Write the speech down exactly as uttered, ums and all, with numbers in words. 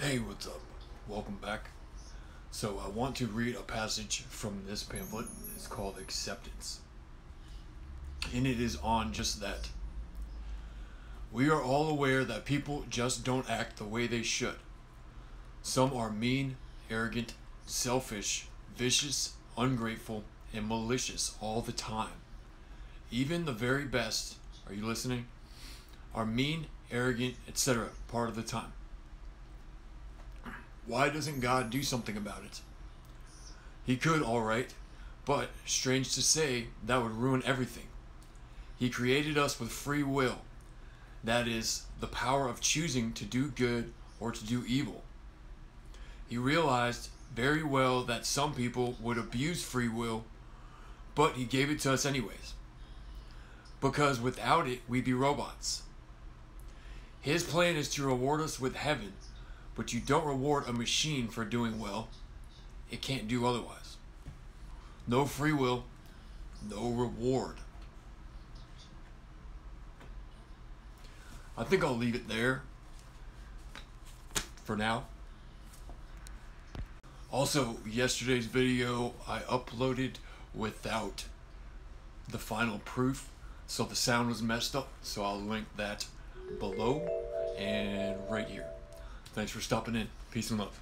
Hey, what's up? Welcome back. So I want to read a passage from this pamphlet. It's called Acceptance. And it is on just that. We are all aware that people just don't act the way they should. Some are mean, arrogant, selfish, vicious, ungrateful, and malicious all the time. Even the very best, are you listening? Are mean, arrogant, et cetera part of the time. Why doesn't God do something about it? He could, all right, but strange to say, that would ruin everything. He created us with free will, that is, the power of choosing to do good or to do evil. He realized very well that some people would abuse free will, but he gave it to us anyways, because without it, we'd be robots. His plan is to reward us with heaven, but you don't reward a machine for doing well. It can't do otherwise. No free will, no reward. I think I'll leave it there for now. Also, yesterday's video I uploaded without the final proof, so the sound was messed up, so I'll link that below and right here. Thanks for stopping in. Peace and love.